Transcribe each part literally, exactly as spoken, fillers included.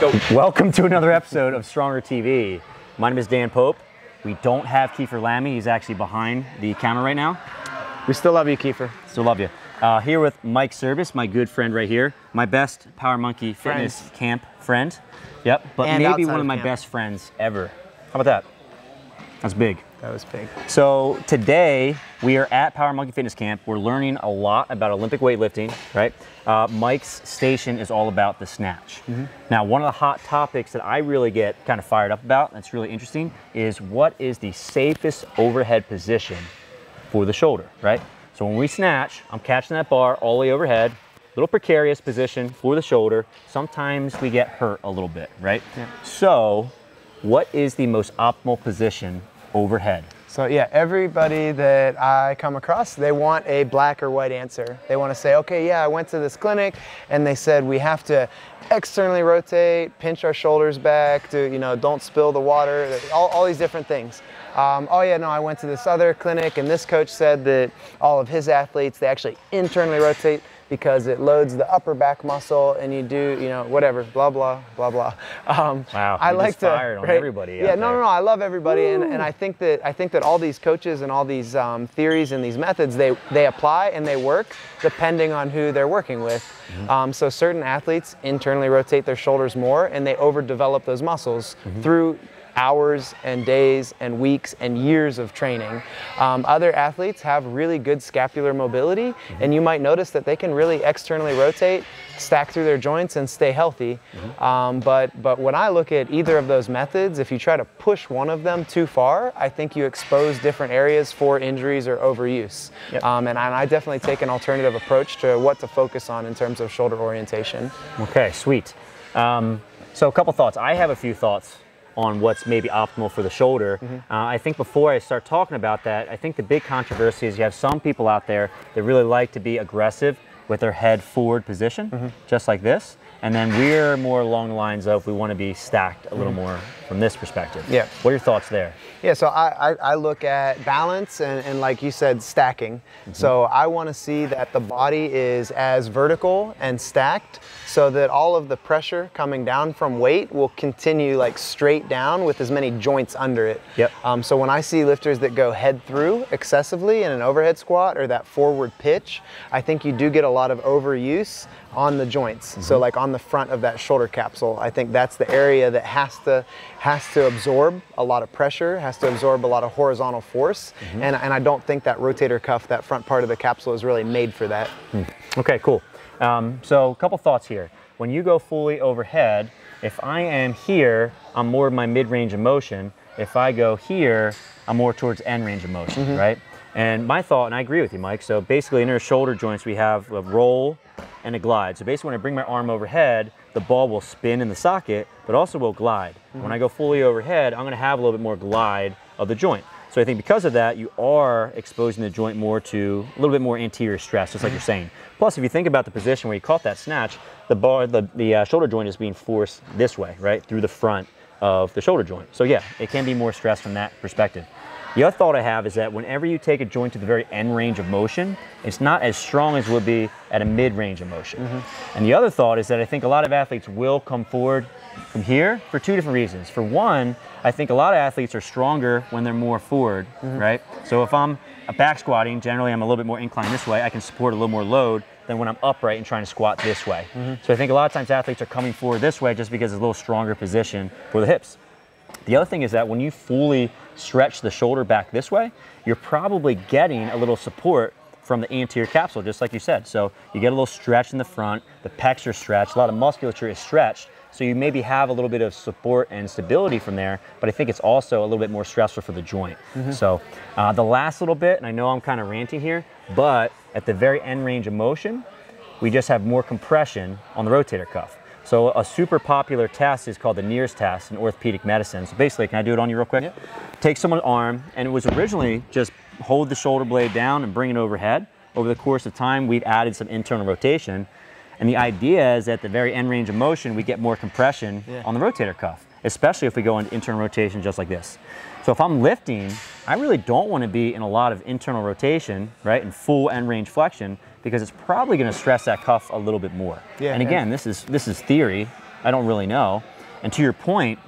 Go. Welcome to another episode of Stronger T V. My name is Dan Pope. We don't have Kiefer Lammi. He's actually behind the camera right now. We still love you, Kiefer. Still love you. Uh, here with Mike Cerbus, my good friend right here. My best Power Monkey Fitness friends. Camp friend. Yep, but and maybe one of my camp. best friends ever. How about that? That's big. That was big. So today, we are at Power Monkey Fitness Camp. We're learning a lot about Olympic weightlifting, right? Uh, Mike's station is all about the snatch. Mm-hmm. Now, one of the hot topics that I really get kind of fired up about, that's really interesting, is what is the safest overhead position for the shoulder, right? So when we snatch, I'm catching that bar all the way overhead, little precarious position for the shoulder. Sometimes we get hurt a little bit, right? Yeah. So, what is the most optimal position overhead? So yeah, everybody that I come across, they want a black or white answer. They want to say, okay, yeah, I went to this clinic and they said we have to externally rotate, pinch our shoulders back, to, you know, don't spill the water, all, all these different things. Um, oh yeah, no, I went to this other clinic and this coach said that all of his athletes, they actually internally rotate because it loads the upper back muscle and you do, you know, whatever, blah, blah, blah, blah. Um, wow, I like to, right? on everybody. Yeah, no, no, no, I love everybody. And, and I think that I think that all these coaches and all these um, theories and these methods, they, they apply and they work depending on who they're working with. Mm-hmm. um, so certain athletes internally rotate their shoulders more and they overdevelop those muscles mm-hmm. through hours and days and weeks and years of training. Um, other athletes have really good scapular mobility, mm-hmm. and you might notice that they can really externally rotate, stack through their joints, and stay healthy. Mm-hmm. um, but, but when I look at either of those methods, if you try to push one of them too far, I think you expose different areas for injuries or overuse. Yep. Um, and, I, and I definitely take an alternative approach to what to focus on in terms of shoulder orientation. Okay, sweet. Um, so a couple thoughts. I have a few thoughts on what's maybe optimal for the shoulder. Mm-hmm. uh, I think before I start talking about that, I think the big controversy is you have some people out there that really like to be aggressive with their head forward position, mm-hmm. just like this. And then we're more along the lines of we want to be stacked a little more from this perspective. Yeah. What are your thoughts there? Yeah, so I, I, I look at balance and, and like you said, stacking. Mm-hmm. So I want to see that the body is as vertical and stacked so that all of the pressure coming down from weight will continue like straight down with as many joints under it. Yep. Um, so when I see lifters that go head through excessively in an overhead squat or that forward pitch, I think you do get a lot of overuse on the joints. Mm-hmm. So like on the front of that shoulder capsule, I think that's the area that has to has to absorb a lot of pressure, has to absorb a lot of horizontal force, mm-hmm. and, and I don't think that rotator cuff, that front part of the capsule is really made for that. Hmm. Okay, cool. Um, so a couple thoughts here. When you go fully overhead, if I am here, I'm more of my mid-range of motion. If I go here, I'm more towards end range of motion, mm-hmm. right? And my thought, and I agree with you, Mike, so basically in our shoulder joints, we have a roll and a glide. So basically when I bring my arm overhead, the ball will spin in the socket, but also will glide. Mm-hmm. When I go fully overhead, I'm gonna have a little bit more glide of the joint. So I think because of that, you are exposing the joint more to a little bit more anterior stress, just like you're saying. Plus, if you think about the position where you caught that snatch, the bar, the, the uh, shoulder joint is being forced this way, right? Through the front of the shoulder joint. So yeah, it can be more stress from that perspective. The other thought I have is that whenever you take a joint to the very end range of motion, it's not as strong as it would be at a mid-range of motion. Mm-hmm. And the other thought is that I think a lot of athletes will come forward from here for two different reasons. For one, I think a lot of athletes are stronger when they're more forward, mm-hmm. right? So if I'm back squatting, generally I'm a little bit more inclined this way, I can support a little more load than when I'm upright and trying to squat this way. Mm-hmm. So I think a lot of times athletes are coming forward this way just because it's a little stronger position for the hips. The other thing is that when you fully stretch the shoulder back this way, you're probably getting a little support from the anterior capsule, just like you said. So you get a little stretch in the front, the pecs are stretched, a lot of musculature is stretched, so you maybe have a little bit of support and stability from there, but I think it's also a little bit more stressful for the joint. Mm-hmm. So uh, the last little bit, and I know I'm kind of ranting here, but at the very end range of motion, we just have more compression on the rotator cuff. So a super popular test is called the Neer's test in orthopedic medicine. So basically, can I do it on you real quick? Yep. Take someone's arm, and it was originally just hold the shoulder blade down and bring it overhead. Over the course of time, we've added some internal rotation. And the idea is that at the very end range of motion, we get more compression yeah. on the rotator cuff, especially if we go into internal rotation just like this. So if I'm lifting, I really don't want to be in a lot of internal rotation, right, and full end range flexion, because it's probably going to stress that cuff a little bit more. Yeah, and again, yeah. this is this is theory. I don't really know. And to your point,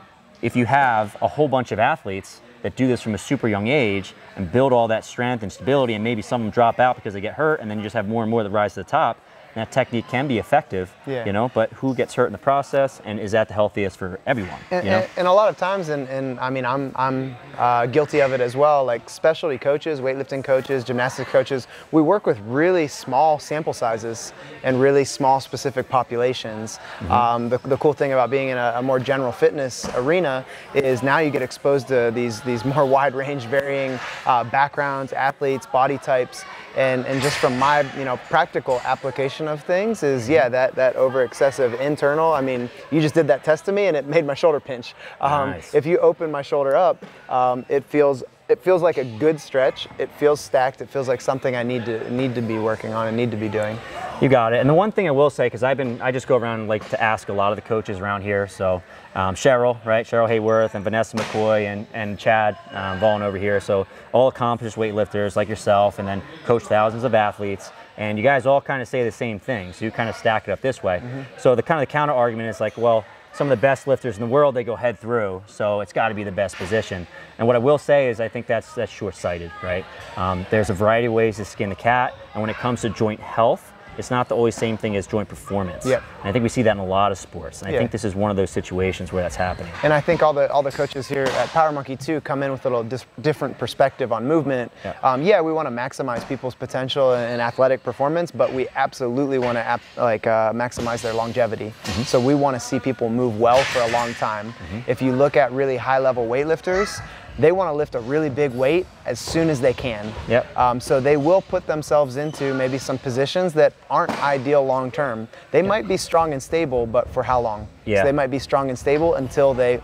if you have a whole bunch of athletes that do this from a super young age and build all that strength and stability, and maybe some of them drop out because they get hurt, and then you just have more and more that rise to the top, and that technique can be effective, yeah. you know, but who gets hurt in the process, and is that the healthiest for everyone? And, you know? and, and a lot of times, and, and I mean, I'm, I'm uh, guilty of it as well, like specialty coaches, weightlifting coaches, gymnastics coaches, we work with really small sample sizes and really small specific populations. Mm-hmm. um, the, the cool thing about being in a, a more general fitness arena is now you get exposed to these, these more wide range, varying uh, backgrounds, athletes, body types, and, and just from my, you know, practical application of things is, yeah, that, that over excessive internal. I mean, you just did that test to me and it made my shoulder pinch. Um, nice. If you open my shoulder up, um, it feels it feels like a good stretch. It feels stacked. It feels like something I need to need to be working on and need to be doing. You got it. And the one thing I will say, because I've been, I just go around like to ask a lot of the coaches around here. So um, Cheryl, right? Cheryl Hayworth and Vanessa McCoy and, and Chad um, Vaughn over here. So all accomplished weightlifters like yourself, and then coach thousands of athletes. And you guys all kind of say the same thing, so you kind of stack it up this way. Mm-hmm. So the kind of the counter argument is like, well, some of the best lifters in the world, they go head through, so it's got to be the best position. And what I will say is I think that's, that's short-sighted, right? Um, there's a variety of ways to skin the cat, and when it comes to joint health, it's not the always same thing as joint performance. Yep. And I think we see that in a lot of sports. And I yeah. think this is one of those situations where that's happening. And I think all the all the coaches here at Power Monkey too come in with a little dis different perspective on movement. Yep. Um, yeah, we want to maximize people's potential and athletic performance, but we absolutely want to ap like uh, maximize their longevity. Mm-hmm. So we want to see people move well for a long time. Mm-hmm. If you look at really high-level weightlifters, they want to lift a really big weight as soon as they can. Yep. Um, so they will put themselves into maybe some positions that aren't ideal long term. They yep. might be strong and stable, but for how long? Yeah. So they might be strong and stable until they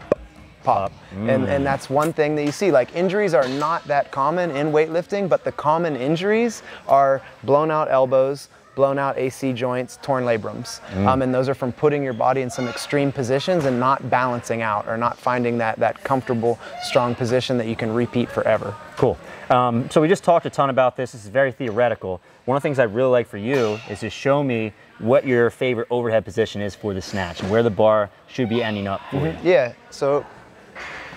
pop. Mm. And, and that's one thing that you see. Like, injuries are not that common in weightlifting, but the common injuries are blown out elbows, blown out A C joints, torn labrums. Mm. Um, and those are from putting your body in some extreme positions and not balancing out or not finding that, that comfortable, strong position that you can repeat forever. Cool. Um, so we just talked a ton about this. This is very theoretical. One of the things I'd really like for you is to show me what your favorite overhead position is for the snatch and where the bar should be ending up for mm-hmm. you. Yeah. So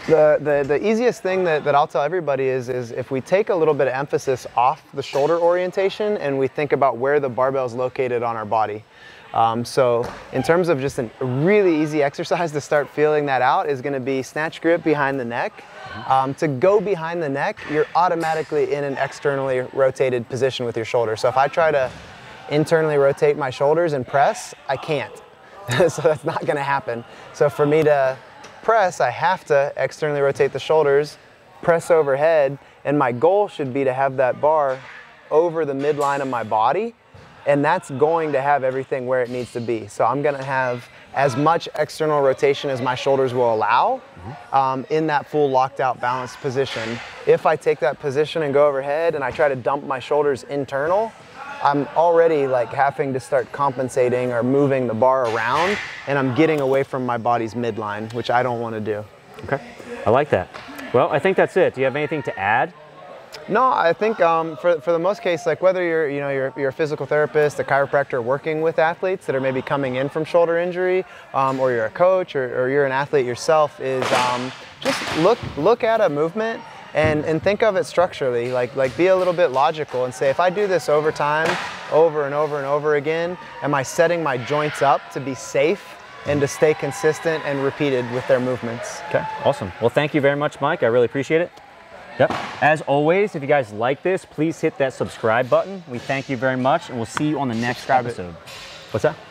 The, the, the easiest thing that, that I'll tell everybody is, is if we take a little bit of emphasis off the shoulder orientation and we think about where the barbell is located on our body. Um, so in terms of just a really easy exercise to start feeling that out is going to be snatch grip behind the neck. Um, to go behind the neck, you're automatically in an externally rotated position with your shoulder. So if I try to internally rotate my shoulders and press, I can't. So that's not going to happen. So for me to press, I have to externally rotate the shoulders, press overhead, and my goal should be to have that bar over the midline of my body, and that's going to have everything where it needs to be. So I'm going to have as much external rotation as my shoulders will allow um, in that full locked out balanced position. If I take that position and go overhead and I try to dump my shoulders internal, I'm already like having to start compensating or moving the bar around, and I'm getting away from my body's midline, which I don't want to do. Okay, I like that. Well, I think that's it. Do you have anything to add? No, I think um, for, for the most case, like whether you're, you know, you're, you're a physical therapist, a chiropractor working with athletes that are maybe coming in from shoulder injury, um, or you're a coach, or, or you're an athlete yourself, is um, just look, look at a movement And, and think of it structurally, like, like be a little bit logical and say, if I do this over time, over and over and over again, am I setting my joints up to be safe and to stay consistent and repeated with their movements? Okay, awesome. Well, thank you very much, Mike. I really appreciate it. Yep. As always, if you guys like this, please hit that subscribe button. We thank you very much, and we'll see you on the next episode. What's that?